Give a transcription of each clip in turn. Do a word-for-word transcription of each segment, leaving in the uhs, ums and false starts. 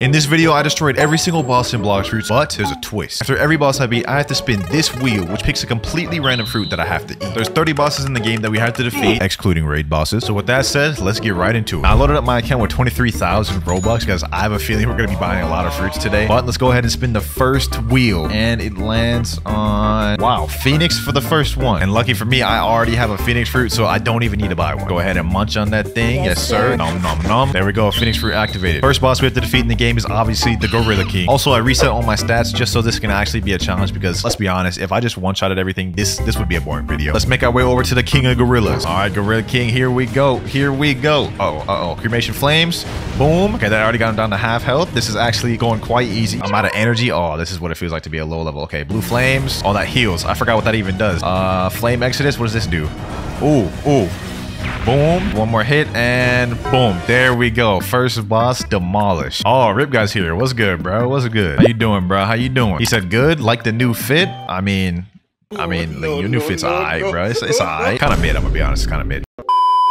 In this video, I destroyed every single boss in Love Fruit, but there's a twist. After every boss I beat, I have to spin this wheel, which picks a completely random fruit that I have to eat. There's thirty bosses in the game that we have to defeat, excluding raid bosses. So with that said, let's get right into it. I loaded up my account with twenty-three thousand Robux because I have a feeling we're going to be buying a lot of fruits today. But let's go ahead and spin the first wheel, and it lands on, wow, Phoenix for the first one. And lucky for me, I already have a Phoenix fruit, so I don't even need to buy one. Go ahead and munch on that thing. Yes, yes sir. Nom, nom, nom. There we go. Phoenix fruit activated. First boss we have to defeat in the game is obviously the Gorilla King. Also, I reset all my stats just so this can actually be a challenge because let's be honest, if I just one-shotted everything, this this would be a boring video. Let's make our way over to the King of Gorillas. All right, Gorilla King, here we go. Here we go. Uh-oh, uh-oh. Cremation flames. Boom. Okay, that already got him down to half health. This is actually going quite easy. I'm out of energy. Oh, this is what it feels like to be a low level. Okay, blue flames. Oh, that heals. I forgot what that even does. Uh, Flame Exodus. What does this do? Ooh, ooh. Boom. One more hit and boom. There we go. First boss demolished. Oh, Rip Guy's here. What's good, bro? What's good? How you doing, bro? How you doing? He said good. Like the new fit? I mean, I mean, no, like, your new no, fit's no, alright, no. bro. It's, it's alright. Kind of mid, I'm gonna be honest. It's kind of mid.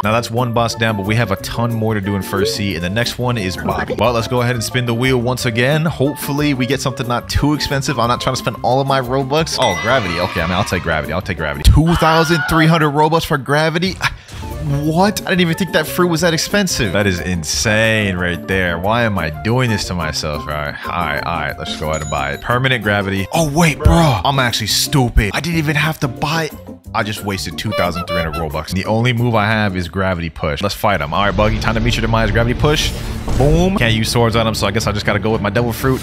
Now that's one boss down, but we have a ton more to do in First C, and the next one is Bobby. But let's go ahead and spin the wheel once again. Hopefully we get something not too expensive. I'm not trying to spend all of my Robux. Oh, gravity. Okay, I mean, I'll take gravity. I'll take gravity. two thousand three hundred Robux for gravity. What? I didn't even think that fruit was that expensive. That is insane right there. Why am I doing this to myself? All right, all right, all right. Let's go ahead and buy it. Permanent gravity. Oh, wait, bro. I'm actually stupid. I didn't even have to buy it. I just wasted two thousand three hundred Robux. The only move I have is gravity push. Let's fight him. All right, Buggy, time to meet your demise. Gravity push. Boom. Can't use swords on him, so I guess I just got to go with my double fruit.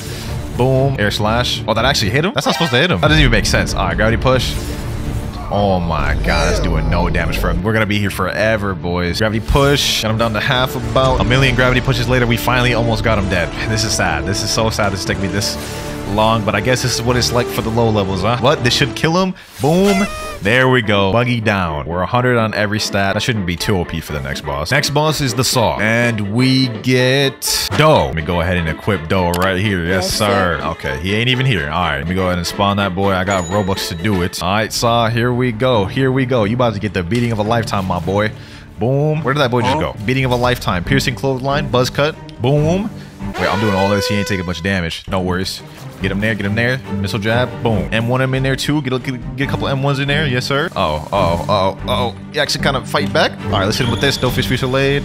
Boom. Air slash. Oh, that actually hit him? That's not supposed to hit him. That doesn't even make sense. All right, gravity push. Oh my god, that's doing no damage for him. We're gonna be here forever, boys. Gravity push, got him down to half about. A million gravity pushes later, we finally almost got him dead. This is sad. This is so sad. This is taking me this long, but I guess this is what it's like for the low levels, huh? What? This should kill him. Boom. There we go. Buggy down. We're one hundred on every stat. That shouldn't be too O P for the next boss. Next boss is the Saw. And we get Doe. Let me go ahead and equip Doe right here. Yes, yes sir. sir. Okay, he ain't even here. All right, let me go ahead and spawn that boy. I got Robux to do it. All right, Saw, here we go. Here we go. You about to get the beating of a lifetime, my boy. Boom. Where did that boy just go? Beating of a lifetime. Piercing clothesline. Buzz cut. Boom. Wait, I'm doing all this. He ain't taking much damage. No worries. Get him there. Get him there. Missile jab. Boom. M one him in there too. Get a, get a couple M ones in there. Yes, sir. Oh, oh, oh, oh. He actually kind of fight back. All right, let's hit him with this. No fish future laid.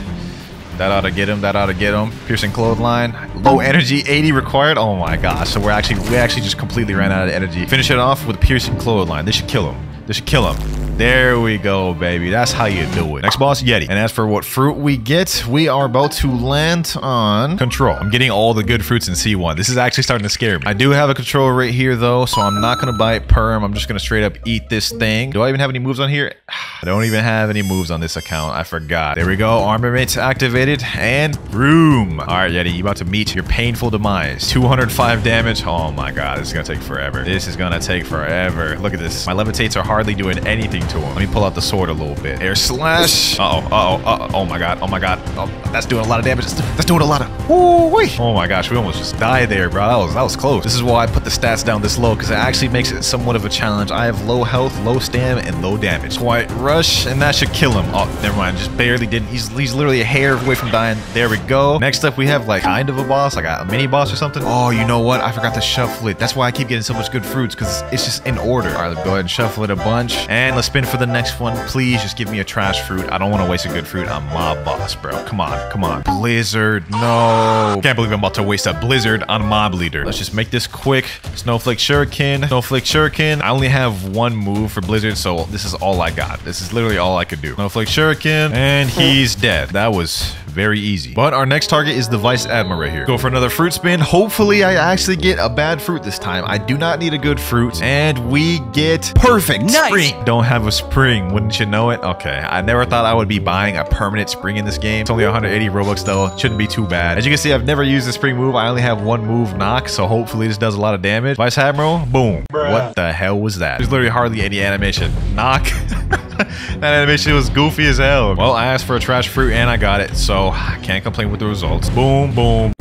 That ought to get him. That ought to get him. Piercing clothesline. Low energy. eighty required. Oh my gosh. So we're actually we actually just completely ran out of energy. Finish it off with piercing clothesline. This should kill him. This should kill him. There we go, baby. That's how you do it. Next boss, Yeti. And as for what fruit we get, we are about to land on control. I'm getting all the good fruits in C one. This is actually starting to scare me. I do have a control right here, though, so I'm not going to buy it perm. I'm just going to straight up eat this thing. Do I even have any moves on here? I don't even have any moves on this account. I forgot. There we go. Armaments activated and room. All right, Yeti, you about to meet your painful demise. two hundred five damage. Oh, my God. This is going to take forever. This is going to take forever. Look at this. My levitates are hard. Hardly doing anything to him. Let me pull out the sword a little bit. Air slash. Uh-oh, uh-oh, uh-oh. Oh my god, oh my god. Oh, that's doing a lot of damage. That's, that's doing a lot of... Ooh-wee. Oh my gosh, we almost just died there, bro. That was, that was close. This is why I put the stats down this low, because it actually makes it somewhat of a challenge. I have low health, low stamina, and low damage. Quiet rush, and that should kill him. Oh, never mind. Just barely didn't. He's, he's literally a hair away from dying. There we go. Next up, we have like kind of a boss, like a mini boss or something. Oh, you know what? I forgot to shuffle it. That's why I keep getting so much good fruits, because it's just in order. All right, let's go ahead and shuffle it up. Bunch and let's spin for the next one. Please just give me a trash fruit. I don't want to waste a good fruit on my boss, bro. Come on, come on. Blizzard, no. Can't believe I'm about to waste a Blizzard on mob leader. Let's just make this quick. Snowflake shuriken, snowflake shuriken. I only have one move for Blizzard, so this is all I got. This is literally all I could do. Snowflake shuriken, and he's dead. That was very easy. But our next target is the Vice Admiral right here. Go for another fruit spin. Hopefully I actually get a bad fruit this time. I do not need a good fruit, and we get perfect. Nice. Spring. Don't have a spring, wouldn't you know it? Okay, I never thought I would be buying a permanent spring in this game. It's only one hundred eighty Robux though. Shouldn't be too bad. As you can see, I've never used the spring move. I only have one move, knock, so hopefully this does a lot of damage. Vice Admiral, boom. Bruh. What the hell was that? There's literally hardly any animation. Knock. That animation was goofy as hell. Well, I asked for a trash fruit and I got it, so I can't complain with the results. Boom, boom.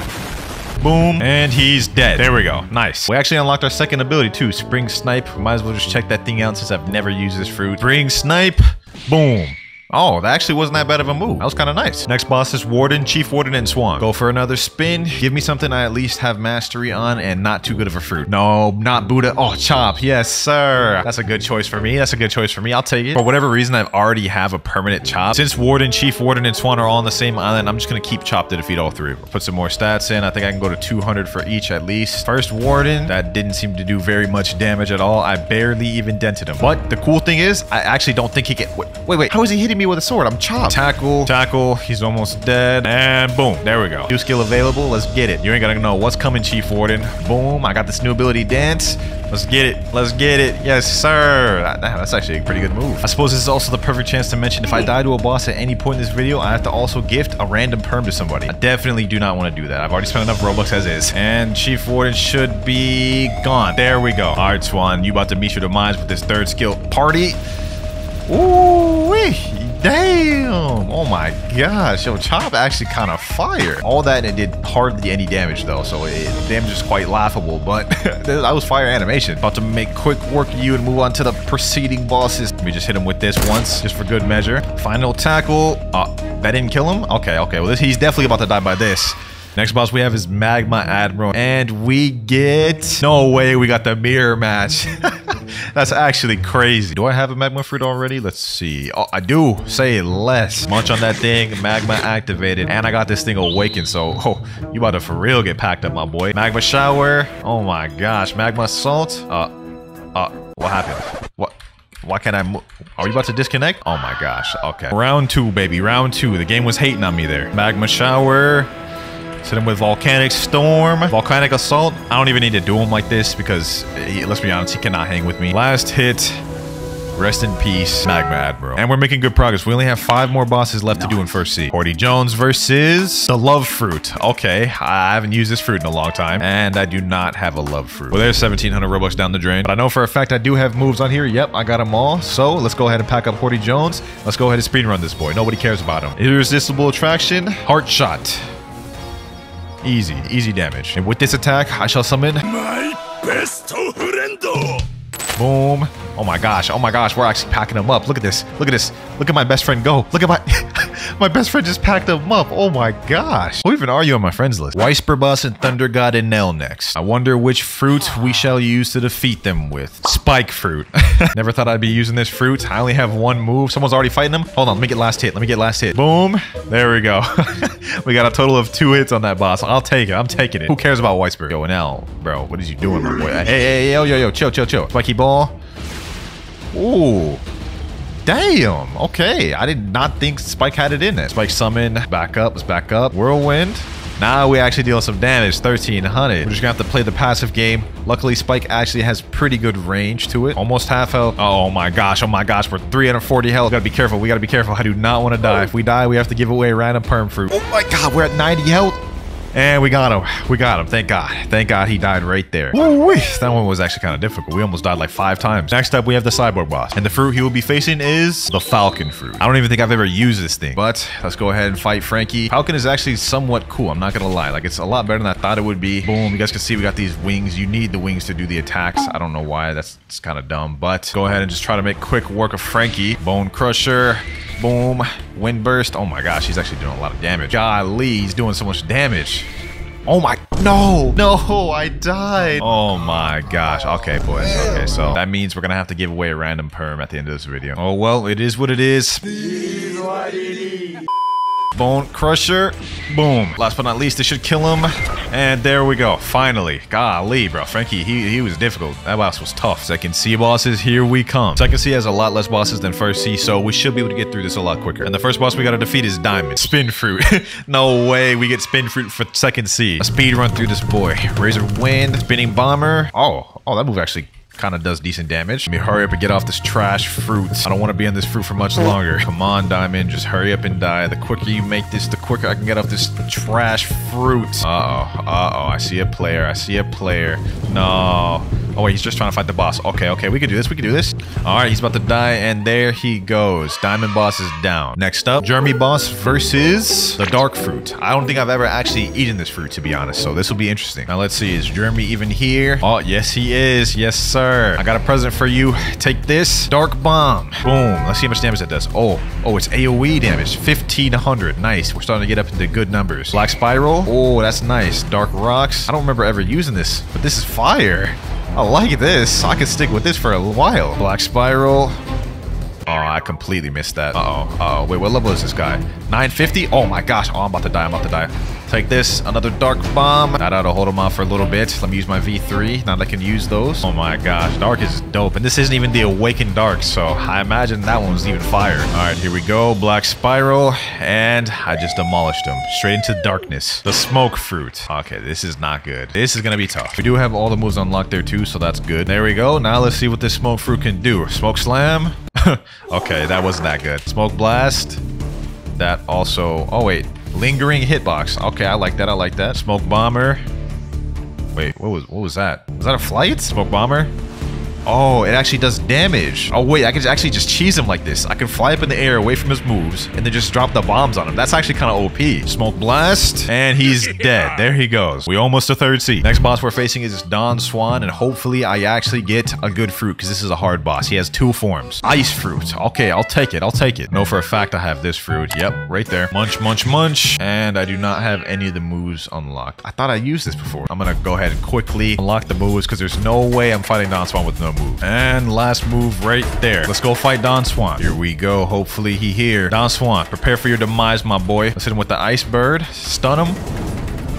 Boom, and he's dead. There we go. Nice. We actually unlocked our second ability too. Spring snipe. Might as well just check that thing out since I've never used this fruit. Spring snipe. Boom. Oh, that actually wasn't that bad of a move. That was kind of nice. Next boss is Warden, Chief Warden, and Swan. Go for another spin. Give me something I at least have mastery on and not too good of a fruit. No, not Buddha. Oh, chop. Yes, sir. That's a good choice for me. That's a good choice for me. I'll take it. For whatever reason, I already have a permanent chop. Since Warden, Chief Warden, and Swan are all on the same island, I'm just going to keep chop to defeat all three of them. Put some more stats in. I think I can go to two hundred for each at least. First Warden, that didn't seem to do very much damage at all. I barely even dented him. But the cool thing is, I actually don't think he can... Wait, wait, wait. How is he hitting me with a sword? I'm chopped. Tackle, tackle. He's almost dead. And boom. There we go. New skill available. Let's get it. You ain't gonna know what's coming, Chief Warden. Boom. I got this new ability, Dance. Let's get it. Let's get it. Yes, sir. That, that's actually a pretty good move. I suppose this is also the perfect chance to mention if I die to a boss at any point in this video, I have to also gift a random perm to somebody. I definitely do not want to do that. I've already spent enough Robux as is. And Chief Warden should be gone. There we go. All right, Swan. You about to meet your demise with this third skill party. Ooh-wee. Damn. Oh my gosh. Yo, chop actually kind of fire. All that, and it did hardly any damage though. So it damage is quite laughable, but that was fire animation. About to make quick work of you and move on to the preceding bosses. Let me just hit him with this once, just for good measure. Final tackle. Uh, that didn't kill him? Okay, okay. Well, this, he's definitely about to die by this. Next boss we have is Magma Admiral. And we get... No way we got the mirror match. That's actually crazy. Do I have a magma fruit already? Let's see. Oh, I do. Say less. Munch on that thing. Magma activated. And I got this thing awakened. So, oh, you about to for real get packed up, my boy. Magma shower. Oh my gosh. Magma assault. Uh, uh, what happened? What? Why can't I move? Are we about to disconnect? Oh my gosh. Okay. Round two, baby. Round two. The game was hating on me there. Magma shower. Hit him with volcanic storm, volcanic assault. I don't even need to do him like this because he, let's be honest, he cannot hang with me. Last hit. Rest in peace, Magma Admiral. And we're making good progress. We only have five more bosses left no. to do in First Sea. Forty Jones versus the Love Fruit. Okay, I haven't used this fruit in a long time, and I do not have a Love Fruit. Well, there's seventeen hundred Robux down the drain, but I know for a fact I do have moves on here. Yep, I got them all. So let's go ahead and pack up Forty Jones. Let's go ahead and speed run this boy. Nobody cares about him. Irresistible attraction, heart shot. Easy, easy damage. And with this attack, I shall summon my best horrendo. Boom. Oh my gosh. Oh my gosh. We're actually packing him up. Look at this. Look at this. Look at my best friend go. Look at my my best friend just packed him up. Oh my gosh. Who even are you on my friends list? Weisper boss and Thunder God and Nell next. I wonder which fruit we shall use to defeat them with. Spike fruit. Never thought I'd be using this fruit. I only have one move. Someone's already fighting him. Hold on. Let me get last hit. Let me get last hit. Boom. There we go. We got a total of two hits on that boss. I'll take it. I'm taking it. Who cares about Weisper? Yo, Nell, bro. What is you doing, my boy? Hey, hey, yo, yo, yo. Chill, chill, chill. Spiky ball. Ooh, damn. Okay, I did not think Spike had it in there. Spike summon, back up, let's back up. Whirlwind. Now we actually deal some damage, thirteen hundred. We're just gonna have to play the passive game. Luckily, Spike actually has pretty good range to it. Almost half health. Oh my gosh, oh my gosh, we're three hundred forty health. We gotta be careful, we gotta be careful. I do not wanna die. If we die, we have to give away random perm fruit. Oh my God, we're at ninety health. And we got him. We got him. Thank God. Thank God he died right there. Woo-wee. That one was actually kind of difficult. We almost died like five times. Next up, we have the cyborg boss. And the fruit he will be facing is the falcon fruit. I don't even think I've ever used this thing. But let's go ahead and fight Frankie. Falcon is actually somewhat cool. I'm not going to lie. Like, it's a lot better than I thought it would be. Boom. You guys can see we got these wings. You need the wings to do the attacks. I don't know why. That's kind of dumb. But go ahead and just try to make quick work of Frankie. Bone crusher. Boom. Wind burst. Oh my gosh, he's actually doing a lot of damage. Golly, he's doing so much damage. Oh my, no, no, I died. Oh my gosh. Okay, boys. Okay, so that means we're gonna have to give away a random perm at the end of this video. Oh well, it is what it is. Bone crusher. Boom. Last but not least, it should kill him. And there we go. Finally. Golly, bro. Frankie, he, he was difficult. That boss was tough. Second C bosses, here we come. Second C has a lot less bosses than First C, so we should be able to get through this a lot quicker. And the first boss we got to defeat is Diamond. Spin fruit. No way we get spin fruit for second C. A speed run through this boy. Razor wind. Spinning bomber. Oh, oh, that move actually kind of does decent damage. Let me hurry up and get off this trash fruit. I don't want to be on this fruit for much longer. Come on, Diamond. Just hurry up and die. The quicker you make this, the quicker I can get off this trash fruit. Uh-oh. Uh-oh. I see a player. I see a player. No. Oh wait, he's just trying to fight the boss. Okay, okay, we can do this, we can do this. All right, he's about to die, and there he goes. Diamond boss is down. Next up, Jeremy boss versus the dark fruit. I don't think I've ever actually eaten this fruit, to be honest, so this will be interesting. Now let's see, is Jeremy even here? Oh, yes he is, yes sir. I got a present for you. Take this, dark bomb. Boom, let's see how much damage that does. Oh, oh, it's A O E damage, fifteen hundred, nice. We're starting to get up into good numbers. Black spiral, oh, that's nice. Dark rocks, I don't remember ever using this, but this is fire. I like this. I can stick with this for a while. Black spiral. Oh, I completely missed that. Uh-oh. Uh-oh. Wait, what level is this guy? nine fifty? Oh my gosh. Oh, I'm about to die. I'm about to die. Take this. Another dark bomb. That'll hold him off for a little bit. Let me use my V three. Now that I can use those. Oh my gosh. Dark is dope. And this isn't even the awakened dark, so I imagine that one was even fire. All right, here we go. Black spiral. And I just demolished him. Straight into darkness. The smoke fruit. Okay, this is not good. This is going to be tough. We do have all the moves unlocked there too, so that's good. There we go. Now let's see what this smoke fruit can do. Smoke slam. Okay, that wasn't that good. Smoke blast. That also... Oh, wait. Lingering hitbox. Okay, I like that. I like that. Smoke bomber. Wait, what was what was that? Was that a flight? Smoke bomber. Oh, it actually does damage. Oh, wait. I can actually just cheese him like this. I can fly up in the air away from his moves and then just drop the bombs on him. That's actually kind of O P. Smoke blast. And he's dead. There he goes. We almost a third seat. Next boss we're facing is Don Swan. And hopefully I actually get a good fruit because this is a hard boss. He has two forms. Ice fruit. Okay, I'll take it. I'll take it. No, for a fact I have this fruit. Yep, right there. Munch, munch, munch. And I do not have any of the moves unlocked. I thought I used this before. I'm going to go ahead and quickly unlock the moves because there's no way I'm fighting Don Swan with no move. And last move right there. Let's go fight Don Swan. Here we go. Hopefully he here. Don Swan, prepare for your demise, my boy. Let's hit him with the ice bird. Stun him.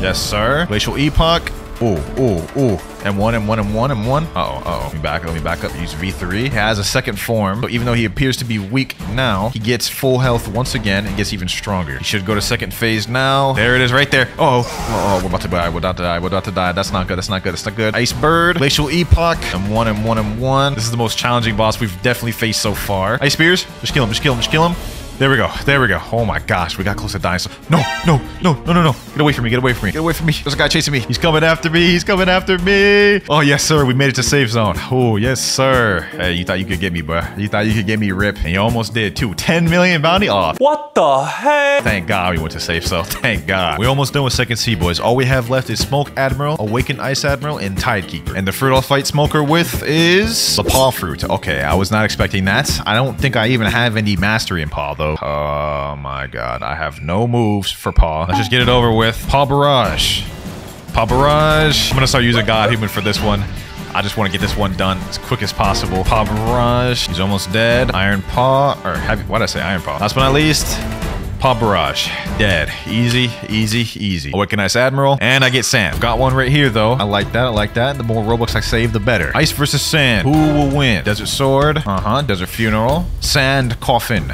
Yes, sir. Glacial epoch. Ooh, ooh, ooh. M one, M one, M one, M one. Uh-oh, uh-oh. Let me back up, let me back up. Use V three. He has a second form. So even though he appears to be weak now, he gets full health once again and gets even stronger. He should go to second phase now. There it is right there. Uh-oh. Uh-oh, we're about to die. We're about to die. We're about to die. That's not good. That's not good. That's not good. Ice bird. Glacial epoch. M one, M one, M one. This is the most challenging boss we've definitely faced so far. Ice spears. Just kill him. Just kill him. Just kill him. There we go. There we go. Oh my gosh. We got close to dying. So no, no, no, no, no, no. Get away from me. Get away from me. Get away from me. There's a guy chasing me. He's coming after me. He's coming after me. Oh, yes, sir. We made it to safe zone. Oh, yes, sir. Hey, you thought you could get me, bro. You thought you could get me, rip. And you almost did too. ten million bounty off. What the heck? Thank God we went to safe zone. Thank God. We're almost done with second C, boys. All we have left is Smoke Admiral, Awakened Ice Admiral, and Tidekeeper. And the fruit I'll fight Smoker with is the Paw Fruit. Okay, I was not expecting that. I don't think I even have any mastery in Paw, though. Oh my god, I have no moves for Paw. Let's just get it over with. Paw Barrage. Paw Barrage. I'm gonna start using God Human for this one. I just want to get this one done as quick as possible. Paw Barrage. He's almost dead. Iron Paw. Or have, why did I say Iron Paw? Last but not least, Paw Barrage. Dead. Easy, easy, easy. Awaken Ice Admiral. And I get sand. Got one right here, though. I like that. I like that. The more Robux I save, the better. Ice versus sand. Who will win? Desert Sword. Uh-huh. Desert Funeral. Sand Coffin.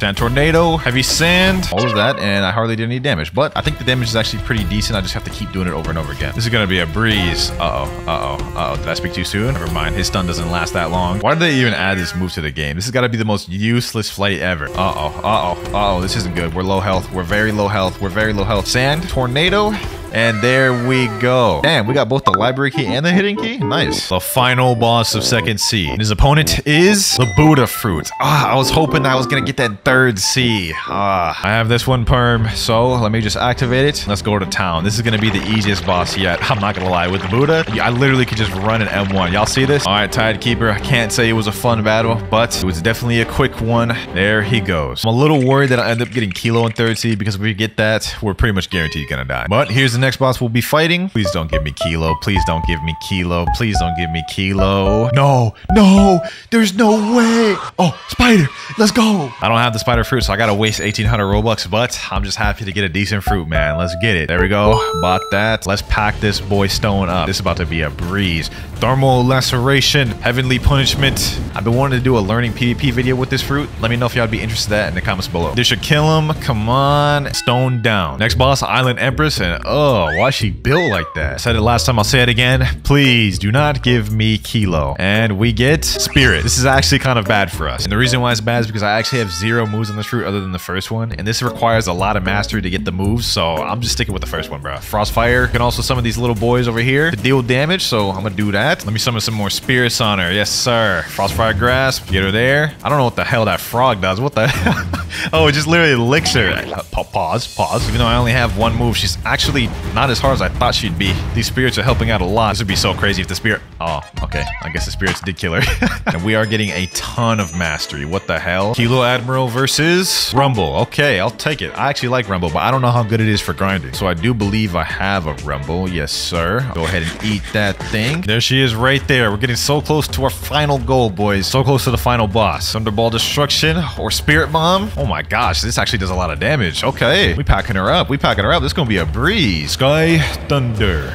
Sand tornado, heavy sand, all of that, and I hardly did any damage. But I think the damage is actually pretty decent. I just have to keep doing it over and over again. This is gonna be a breeze. Uh oh, uh oh, uh oh. Did I speak too soon? Never mind. His stun doesn't last that long. Why did they even add this move to the game? This has got to be the most useless flight ever. Uh oh, uh oh, uh oh. This isn't good. We're low health. We're very low health. We're very low health. Sand tornado. And there we go. Damn, we got both the library key and the hidden key. Nice. The final boss of second C. And his opponent is the Buddha fruit. Ah, I was hoping I was going to get that third C. Ah, I have this one perm. So let me just activate it. Let's go to town. This is going to be the easiest boss yet. I'm not going to lie. With the Buddha, I literally could just run an M one. Y'all see this? All right, Tidekeeper. I can't say it was a fun battle, but it was definitely a quick one. There he goes. I'm a little worried that I end up getting Kilo in third C because if we get that, we're pretty much guaranteed going to die. But here's the next boss we'll be fighting. Please don't give me Kilo. Please don't give me Kilo. Please don't give me Kilo. No, no, there's no way. Oh, spider, let's go. I don't have the spider fruit, so I gotta waste eighteen hundred Robux, but I'm just happy to get a decent fruit, man. Let's get it. There we go. Bought that. Let's pack this boy stone up. This is about to be a breeze. Thermal laceration, heavenly punishment. I've been wanting to do a learning PvP video with this fruit. Let me know if y'all would be interested in that in the comments below. This should kill him. Come on. Stone down. Next boss, Island Empress, and oh, Kilo. Why is she built like that? I said it last time, I'll say it again. Please do not give me Kilo. And we get Spirit. This is actually kind of bad for us. And the reason why it's bad is because I actually have zero moves on this route other than the first one. And this requires a lot of mastery to get the moves. So I'm just sticking with the first one, bro. Frostfire can also summon these little boys over here to deal damage. So I'm gonna do that. Let me summon some more spirits on her. Yes, sir. Frostfire Grasp. Get her there. I don't know what the hell that frog does. What the hell? Oh, it just literally licks her. Uh, pause, pause. Even though I only have one move, she's actually not as hard as I thought she'd be. These spirits are helping out a lot. This would be so crazy if the spirit... Oh, okay. I guess the spirits did kill her. And we are getting a ton of mastery. What the hell? Kilo Admiral versus Rumble. Okay, I'll take it. I actually like Rumble, but I don't know how good it is for grinding. So I do believe I have a Rumble. Yes, sir. I'll go ahead and eat that thing. There she is right there. We're getting so close to our final goal, boys. So close to the final boss. Thunderball Destruction or Spirit Bomb. Oh my gosh, this actually does a lot of damage. Okay, we packing her up. We packing her up. This is gonna be a breeze. Sky Thunder.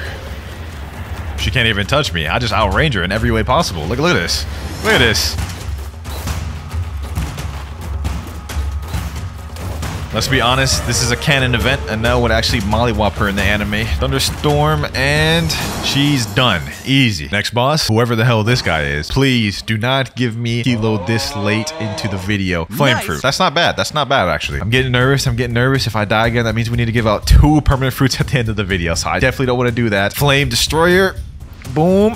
She can't even touch me. I just outrange her in every way possible. Look, look at this. Look at this. Let's be honest, this is a canon event, and that would actually mollywop her in the anime. Thunderstorm, and she's done. Easy. Next boss, whoever the hell this guy is, please do not give me Kilo this late into the video. Flame nice. Fruit. That's not bad. That's not bad, actually. I'm getting nervous. I'm getting nervous. If I die again, that means we need to give out two permanent fruits at the end of the video, so I definitely don't want to do that. Flame Destroyer. Boom.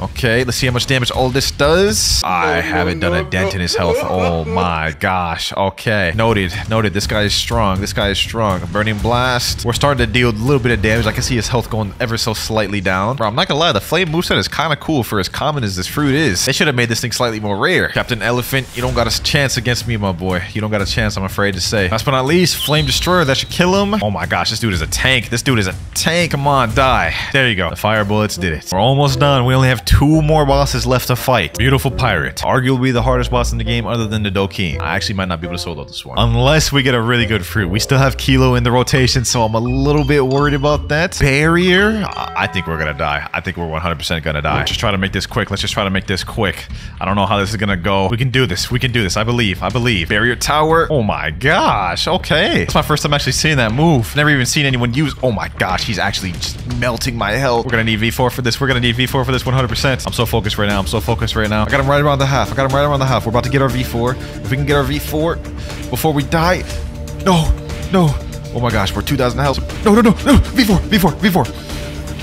Okay, let's see how much damage all this does. I haven't done a dent in his health. Oh my gosh. Okay. Noted. Noted. This guy is strong. This guy is strong. Burning Blast. We're starting to deal a little bit of damage. I can see his health going ever so slightly down. Bro, I'm not gonna lie. The Flame moveset is kind of cool for as common as this fruit is. They should have made this thing slightly more rare. Captain Elephant, you don't got a chance against me, my boy. You don't got a chance, I'm afraid to say. Last but not least, Flame Destroyer. That should kill him. Oh my gosh, this dude is a tank. This dude is a tank. Come on, die. There you go. The fire bullets did it. We're almost done. We only have two Two more bosses left to fight. Beautiful Pirate. Arguably the hardest boss in the game other than the Doki. I actually might not be able to solo this one. Unless we get a really good fruit. We still have Kilo in the rotation, so I'm a little bit worried about that. Barrier. I think we're gonna die. I think we're one hundred percent gonna die. Let's just try to make this quick. Let's just try to make this quick. I don't know how this is gonna go. We can do this. We can do this. I believe. I believe. Barrier Tower. Oh my gosh. Okay. It's my first time actually seeing that move. Never even seen anyone use. Oh my gosh. He's actually just melting my health. We're gonna need V four for this. We're gonna need V four for this one hundred percent. I'm so focused right now. I'm so focused right now. I got him right around the half. I got him right around the half. We're about to get our V four. If we can get our V four before we die. No, no. Oh my gosh, we're two thousand health. No, no, no, no. V four, V four, V four.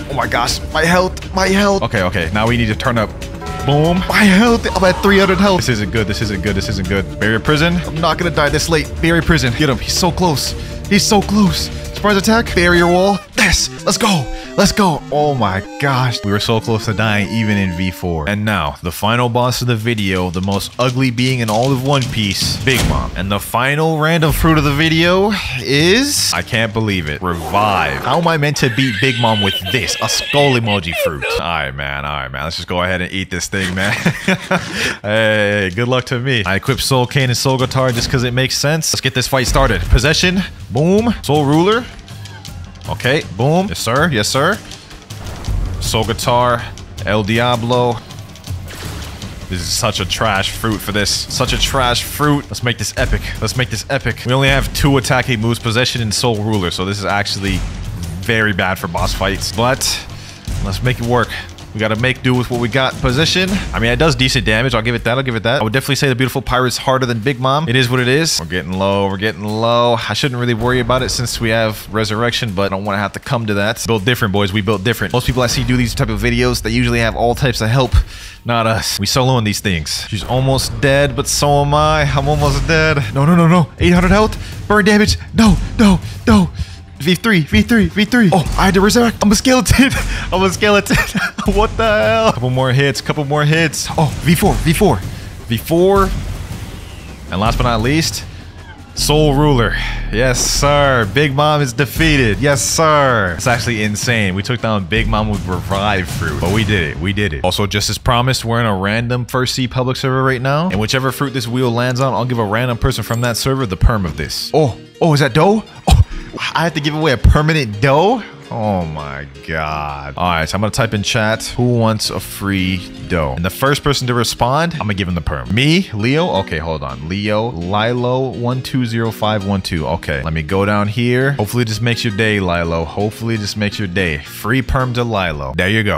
Oh my gosh, my health, my health. Okay, okay. Now we need to turn up. Boom. My health. I'm at three hundred health. This isn't good. This isn't good. This isn't good. Barrier Prison. I'm not gonna die this late. Barrier Prison. Get him. He's so close. He's so close. Surprise attack. Barrier Wall. Yes. Let's go. Let's go. Oh my gosh. We were so close to dying even in V four. And now, the final boss of the video, the most ugly being in all of One Piece, Big Mom. And the final random fruit of the video is... I can't believe it. Revive. How am I meant to beat Big Mom with this? A skull emoji fruit. All right, man. All right, man. Let's just go ahead and eat this thing, man. Hey, good luck to me. I equip Soul Cane and Soul Guitar just because it makes sense. Let's get this fight started. Possession. Boom. Soul Ruler. Okay, boom. Yes, sir. Yes, sir. Soul Guitar. El Diablo. This is such a trash fruit for this. Such a trash fruit. Let's make this epic. Let's make this epic. We only have two attacking moves, Possession and Soul Ruler. So this is actually very bad for boss fights. But let's make it work. We got to make do with what we got. Position. I mean, it does decent damage. I'll give it that. I'll give it that. I would definitely say the Beautiful Pirate's harder than Big Mom. It is what it is. We're getting low. We're getting low. I shouldn't really worry about it since we have Resurrection, but I don't want to have to come to that. Build different, boys. We build different. Most people I see do these type of videos, they usually have all types of help. Not us. We soloing these things. She's almost dead, but so am I. I'm almost dead. No, no, no, no. eight hundred health. Burn damage. No, no, no. V three, V three, V three. Oh, I had to resurrect. I'm a skeleton. I'm a skeleton. What the hell? Couple more hits. Couple more hits. Oh, V four, V four, V four. And last but not least, Soul Ruler. Yes, sir. Big Mom is defeated. Yes, sir. It's actually insane. We took down Big Mom with Revive Fruit, but we did it. We did it. Also, just as promised, we're in a random first C public server right now. And whichever fruit this wheel lands on, I'll give a random person from that server the perm of this. Oh, oh, is that dough? Oh. I have to give away a permanent dough? Oh my god. All right, so I'm gonna type in chat, who wants a free dough? And the first person to respond, I'm gonna give him the perm. Me, Leo, okay, hold on. Leo, Lilo, one two zero five one two. Okay, let me go down here. Hopefully this makes your day, Lilo. Hopefully this makes your day. Free perm to Lilo. There you go.